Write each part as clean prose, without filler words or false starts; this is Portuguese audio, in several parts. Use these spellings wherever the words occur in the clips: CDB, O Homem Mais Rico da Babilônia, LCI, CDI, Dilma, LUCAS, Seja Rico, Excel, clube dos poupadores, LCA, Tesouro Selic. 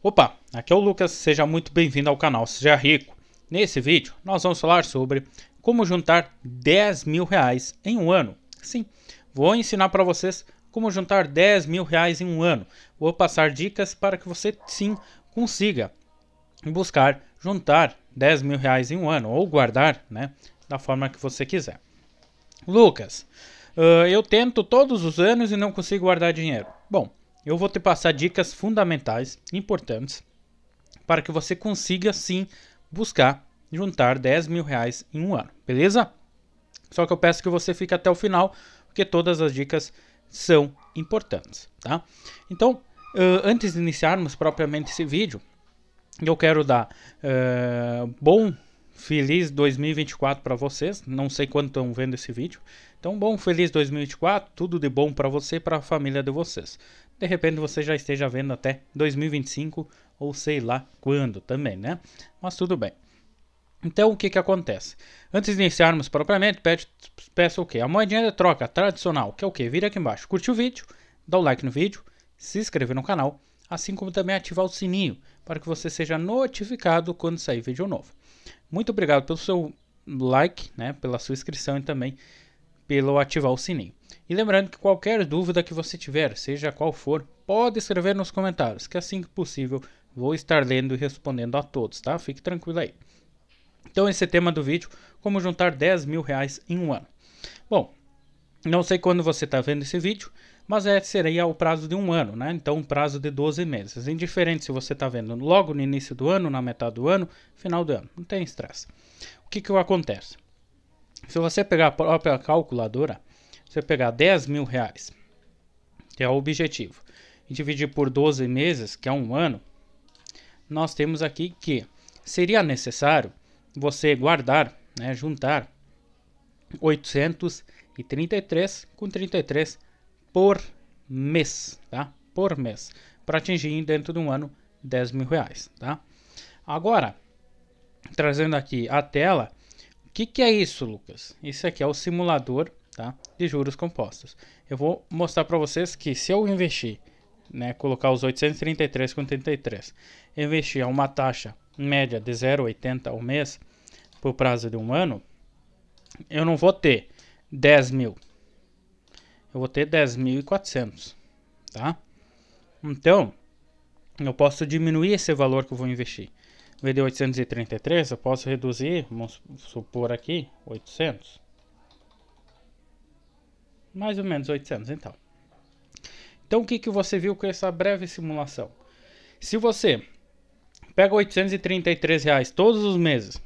Opa, aqui é o Lucas, seja muito bem-vindo ao canal Seja Rico. Nesse vídeo nós vamos falar sobre como juntar 10 mil reais em um ano. Sim, vou ensinar para vocês como juntar 10 mil reais em um ano. Vou passar dicas para que você sim consiga buscar juntar 10 mil reais em um ano ou guardar, né, da forma que você quiser. Lucas, eu tento todos os anos e não consigo guardar dinheiro. Bom, eu vou te passar dicas fundamentais, importantes, para que você consiga sim buscar juntar 10 mil reais em um ano, beleza? Só que eu peço que você fique até o final, porque todas as dicas são importantes, tá? Então, antes de iniciarmos propriamente esse vídeo, eu quero dar feliz 2024 para vocês. Não sei quando estão vendo esse vídeo. Então, feliz 2024, tudo de bom para você e para a família de vocês. De repente você já esteja vendo até 2025 ou sei lá quando também, né? Mas tudo bem. Então, o que que acontece? Antes de iniciarmos propriamente, peço o quê? A moedinha de troca tradicional, que é o quê? Vira aqui embaixo, curte o vídeo, dá o like no vídeo, se inscreve no canal, assim como também ativar o sininho para que você seja notificado quando sair vídeo novo. Muito obrigado pelo seu like, né, pela sua inscrição e também pelo ativar o sininho. E lembrando que qualquer dúvida que você tiver, seja qual for, pode escrever nos comentários, que assim que possível vou estar lendo e respondendo a todos, tá? Fique tranquilo aí. Então esse é o tema do vídeo, como juntar 10 mil reais em um ano. Bom, não sei quando você está vendo esse vídeo, mas seria o prazo de um ano, né? Então, um prazo de 12 meses. Indiferente se você está vendo logo no início do ano, na metade do ano, final do ano. Não tem estresse. O que que acontece? Se você pegar a própria calculadora, você pegar 10 mil reais, que é o objetivo, e dividir por 12 meses, que é um ano, nós temos aqui que seria necessário você guardar, né, juntar 833,33 por mês, tá? Por mês, para atingir dentro de um ano 10 mil reais, tá? Agora, trazendo aqui a tela, o que que é isso, Lucas? Isso aqui é o simulador, tá, de juros compostos. Eu vou mostrar para vocês que se eu investir, né, colocar os 833,33, investir a uma taxa média de 0,80 ao mês por prazo de um ano, eu não vou ter 10 mil. Eu vou ter 10.400, tá? Então, eu posso diminuir esse valor que eu vou investir. Em vez de 833, eu posso reduzir, vamos supor aqui, 800. Mais ou menos 800, então. Então, o que que você viu com essa breve simulação? Se você pega 833 reais todos os meses,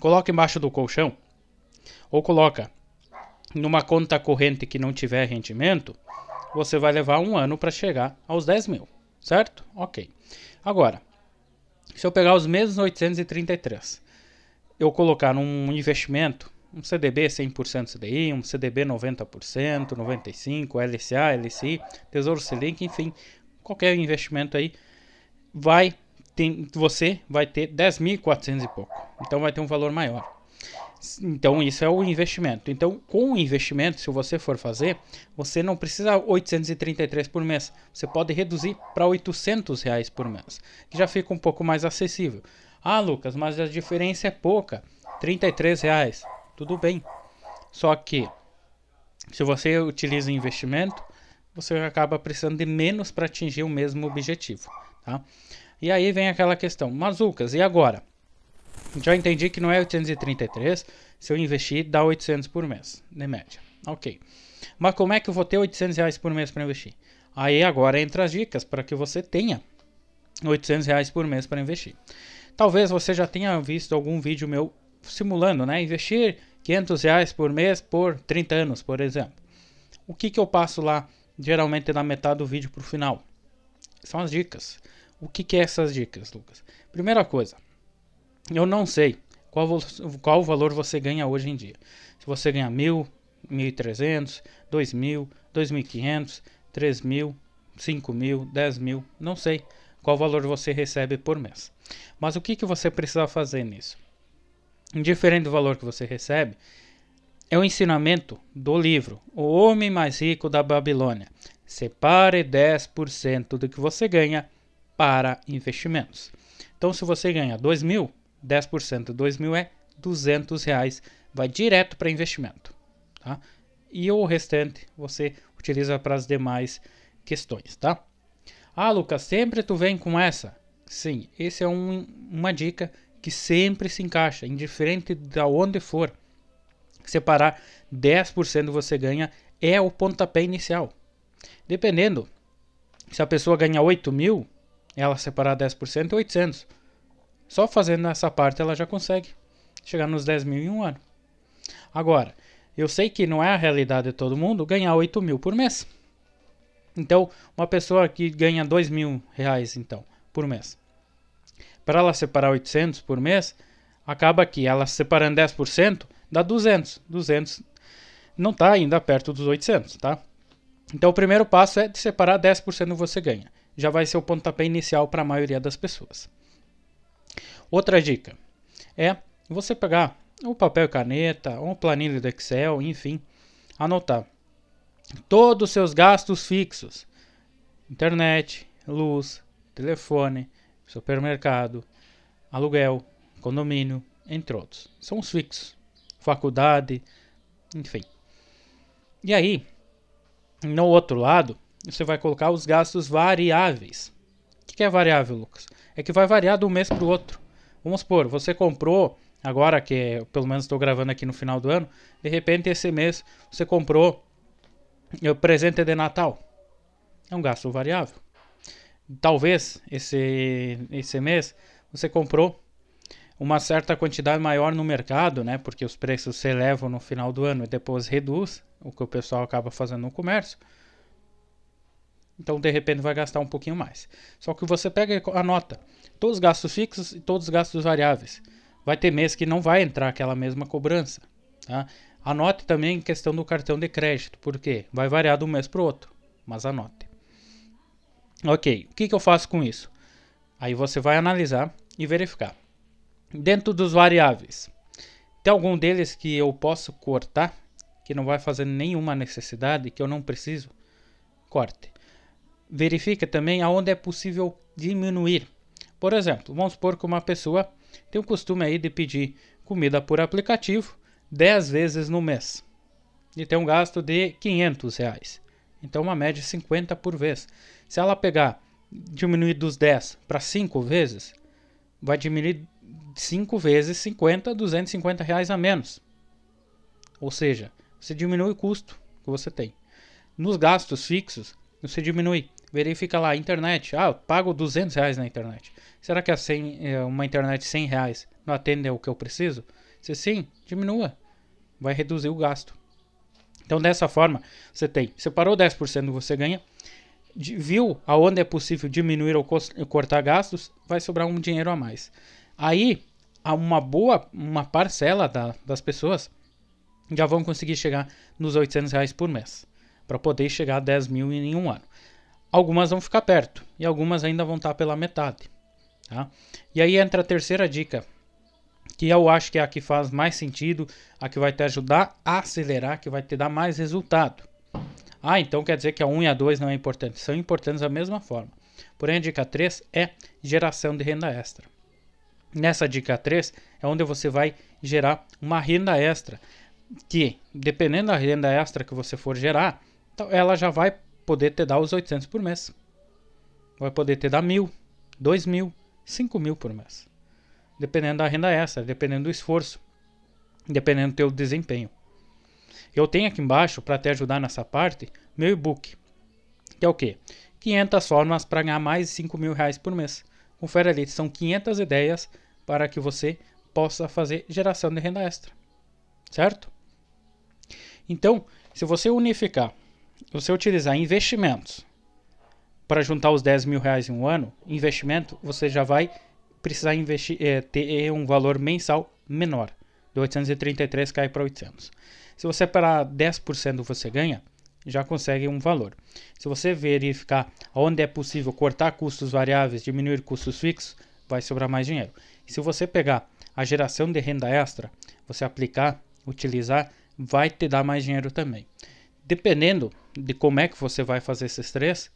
coloca embaixo do colchão, ou coloca numa conta corrente que não tiver rendimento, você vai levar um ano para chegar aos 10 mil, certo? Ok. Agora, se eu pegar os mesmos 833, eu colocar num investimento, um CDB 100% CDI, um CDB 90%, 95%, LCA, LCI, Tesouro Selic, enfim, qualquer investimento aí, você vai ter 10.400 e pouco. Então vai ter um valor maior. Então isso é o investimento. Então com o investimento, se você for fazer, você não precisa 833 por mês. Você pode reduzir para 800 reais por mês, que já fica um pouco mais acessível. Ah, Lucas, mas a diferença é pouca, 33 reais. Tudo bem. Só que se você utiliza investimento, você acaba precisando de menos para atingir o mesmo objetivo, tá? E aí vem aquela questão, mas Lucas, e agora? Já entendi que não é 833, se eu investir dá 800 por mês, de média. Ok. Mas como é que eu vou ter 800 reais por mês para investir? Aí agora entra as dicas para que você tenha 800 reais por mês para investir. Talvez você já tenha visto algum vídeo meu simulando, né? Investir 500 reais por mês por 30 anos, por exemplo. O que que eu passo lá, geralmente na metade do vídeo para o final? São as dicas. O que que é essas dicas, Lucas? Primeira coisa. Eu não sei qual valor você ganha hoje em dia. Se você ganha 1.000, 1.300, 2.000, 2.500, 3.000, 5.000, 10.000, não sei qual valor você recebe por mês. Mas o que que você precisa fazer nisso? Indiferente do valor que você recebe, é o ensinamento do livro O Homem Mais Rico da Babilônia. Separe 10% do que você ganha para investimentos. Então, se você ganha 2 mil, 10% de 2 mil é R$200, vai direto para investimento, tá? E o restante você utiliza para as demais questões, tá? Ah, Lucas, sempre tu vem com essa? Sim, esse é uma dica que sempre se encaixa, indiferente de onde for. Separar 10% você ganha é o pontapé inicial. Dependendo, se a pessoa ganha 8 mil, ela separar 10% é 800. Só fazendo essa parte ela já consegue chegar nos 10 mil em um ano. Agora, eu sei que não é a realidade de todo mundo ganhar 8 mil por mês. Então, uma pessoa que ganha 2 mil reais então, por mês, para ela separar 800 por mês, acaba que ela separando 10%, dá 200. 200 não está ainda perto dos 800, tá? Então, o primeiro passo é de separar 10% você ganha. Já vai ser o pontapé inicial para a maioria das pessoas. Outra dica é você pegar um papel e caneta, um planilho do Excel, enfim, anotar todos os seus gastos fixos. Internet, luz, telefone, supermercado, aluguel, condomínio, entre outros. São os fixos. Faculdade, enfim. E aí, no outro lado, você vai colocar os gastos variáveis. O que é variável, Lucas? É que vai variar de um mês para o outro. Vamos supor, você comprou, agora que pelo menos estou gravando aqui no final do ano, de repente esse mês você comprou o presente de Natal. É um gasto variável. Talvez esse mês você comprou uma certa quantidade maior no mercado, né? Porque os preços se elevam no final do ano e depois reduz, o que o pessoal acaba fazendo no comércio. Então, de repente, vai gastar um pouquinho mais. Só que você pega e anota todos os gastos fixos e todos os gastos variáveis. Vai ter mês que não vai entrar aquela mesma cobrança, tá? Anote também a questão do cartão de crédito, porque vai variar de um mês para o outro, mas anote. Ok, o que que eu faço com isso? Aí você vai analisar e verificar. Dentro dos variáveis, tem algum deles que eu posso cortar, que não vai fazer nenhuma necessidade, que eu não preciso? Corte. Verifica também aonde é possível diminuir. Por exemplo, vamos supor que uma pessoa tem o costume aí de pedir comida por aplicativo 10 vezes no mês e tem um gasto de R$500. Então, uma média de 50 por vez. Se ela pegar, diminuir dos 10 para 5 vezes, vai diminuir 5 vezes 50, R$250 a menos. Ou seja, você diminui o custo que você tem. Nos gastos fixos, você diminui. Verifica lá, internet. Ah, eu pago R$200 na internet. Será que uma internet de R$100 não atende ao que eu preciso? Se sim, diminua. Vai reduzir o gasto. Então, dessa forma, você tem. Separou 10% que você ganha. Viu aonde é possível diminuir ou cortar gastos, vai sobrar um dinheiro a mais. Aí, uma parcela das pessoas já vão conseguir chegar nos R$800 por mês, para poder chegar a 10 mil em um ano. Algumas vão ficar perto e algumas ainda vão estar pela metade, tá? E aí entra a terceira dica, que eu acho que é a que faz mais sentido, a que vai te ajudar a acelerar, que vai te dar mais resultado. Ah, então quer dizer que a 1 e a 2 não é importante. São importantes da mesma forma. Porém, a dica 3 é geração de renda extra. Nessa dica 3 é onde você vai gerar uma renda extra, que dependendo da renda extra que você for gerar, ela já vai poder te dar os 800 por mês. Vai poder te dar 1.000, 2.000, 5.000 por mês. Dependendo da renda extra, dependendo do esforço, dependendo do teu desempenho. Eu tenho aqui embaixo, para te ajudar nessa parte, meu e-book. Que é o quê? 500 formas para ganhar mais de R$5.000 por mês. Confere ali, são 500 ideias para que você possa fazer geração de renda extra. Certo? Então, se você unificar, se você utilizar investimentos para juntar os R$10.000 em um ano, investimento, você já vai precisar investir, ter um valor mensal menor. De 833 cai para 800. Se você separar 10% você ganha, já consegue um valor. Se você verificar onde é possível cortar custos variáveis, diminuir custos fixos, vai sobrar mais dinheiro. E se você pegar a geração de renda extra, você aplicar, utilizar, vai te dar mais dinheiro também. Dependendo de como é que você vai fazer esses três,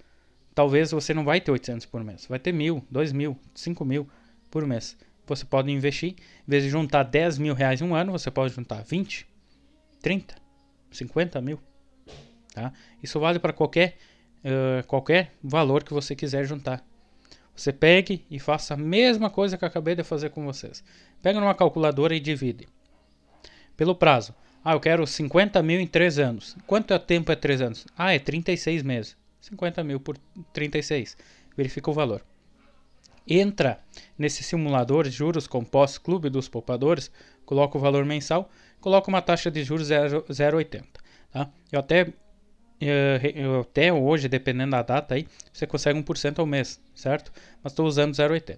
Talvez você não vai ter 800 por mês. Vai ter 1.000, 2.000, 5.000 por mês. Você pode investir. Em vez de juntar 10 mil reais em um ano, você pode juntar 20, 30, 50 mil. Tá? Isso vale para qualquer valor que você quiser juntar. Você pegue e faça a mesma coisa que eu acabei de fazer com vocês. Pega numa calculadora e divide. Pelo prazo. Ah, eu quero 50 mil em 3 anos. Quanto tempo é 3 anos? Ah, é 36 meses. 50 mil por 36. Verifica o valor. Entra nesse simulador de juros compostos Clube dos Poupadores. Coloca o valor mensal. Coloca uma taxa de juros 0,80. Tá? Eu até hoje, dependendo da data, aí, você consegue 1% ao mês, certo? Mas estou usando 0,80.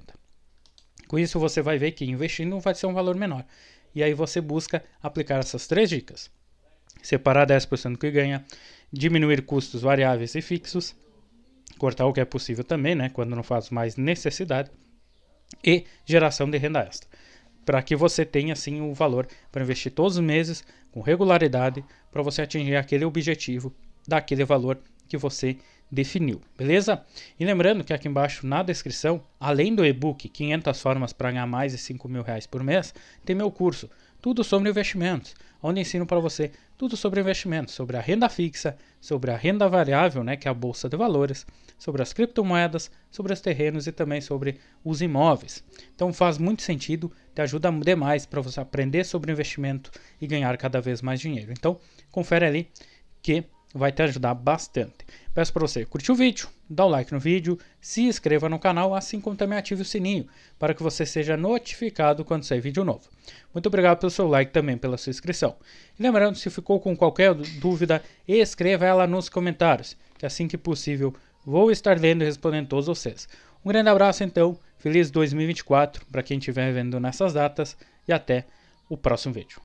Com isso, você vai ver que investindo vai ser um valor menor. E aí você busca aplicar essas três dicas. Separar 10% do que ganha, diminuir custos variáveis e fixos, cortar o que é possível também, né, quando não faz mais necessidade, e geração de renda extra. Para que você tenha, assim, o valor para investir todos os meses, com regularidade, para você atingir aquele objetivo daquele valor que você definiu, beleza? E lembrando que aqui embaixo na descrição, além do e-book 500 formas para ganhar mais de 5 mil reais por mês, tem meu curso, tudo sobre investimentos, onde ensino para você tudo sobre investimentos, sobre a renda fixa, sobre a renda variável, né, que é a bolsa de valores, sobre as criptomoedas, sobre os terrenos e também sobre os imóveis. Então faz muito sentido, te ajuda demais para você aprender sobre investimento e ganhar cada vez mais dinheiro. Então confere ali que vai te ajudar bastante. Peço para você curtir o vídeo, dar um like no vídeo, se inscreva no canal, assim como também ative o sininho, para que você seja notificado quando sair vídeo novo. Muito obrigado pelo seu like também, pela sua inscrição. E lembrando, se ficou com qualquer dúvida, escreva ela nos comentários, que assim que possível vou estar lendo e respondendo todos vocês. Um grande abraço então, feliz 2024 para quem estiver vendo nessas datas e até o próximo vídeo.